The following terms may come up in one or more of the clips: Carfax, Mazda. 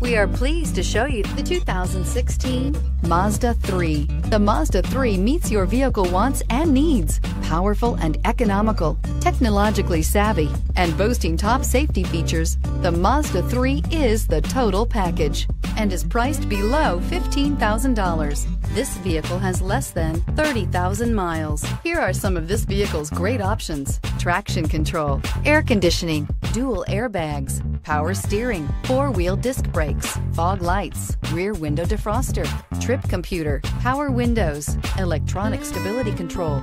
We are pleased to show you the 2016 Mazda 3. The Mazda 3 meets your vehicle wants and needs. Powerful and economical, technologically savvy, and boasting top safety features, the Mazda 3 is the total package and is priced below $15,000. This vehicle has less than 30,000 miles. Here are some of this vehicle's great options: traction control, air conditioning, dual airbags, power steering, four-wheel disc brakes, fog lights, rear window defroster, trip computer, power windows, electronic stability control.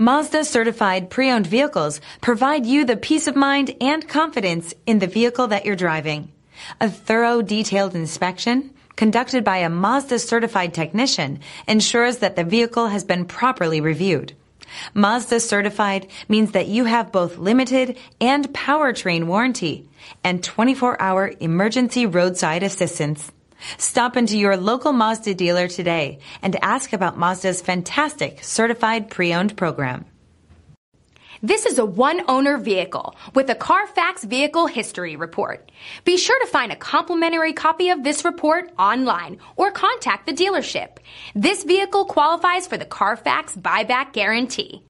Mazda certified pre-owned vehicles provide you the peace of mind and confidence in the vehicle that you're driving. A thorough, detailed inspection conducted by a Mazda certified technician ensures that the vehicle has been properly reviewed. Mazda certified means that you have both limited and powertrain warranty and 24-hour emergency roadside assistance. Stop into your local Mazda dealer today and ask about Mazda's fantastic certified pre-owned program. This is a one-owner vehicle with a Carfax Vehicle History Report. Be sure to find a complimentary copy of this report online or contact the dealership. This vehicle qualifies for the Carfax Buyback Guarantee.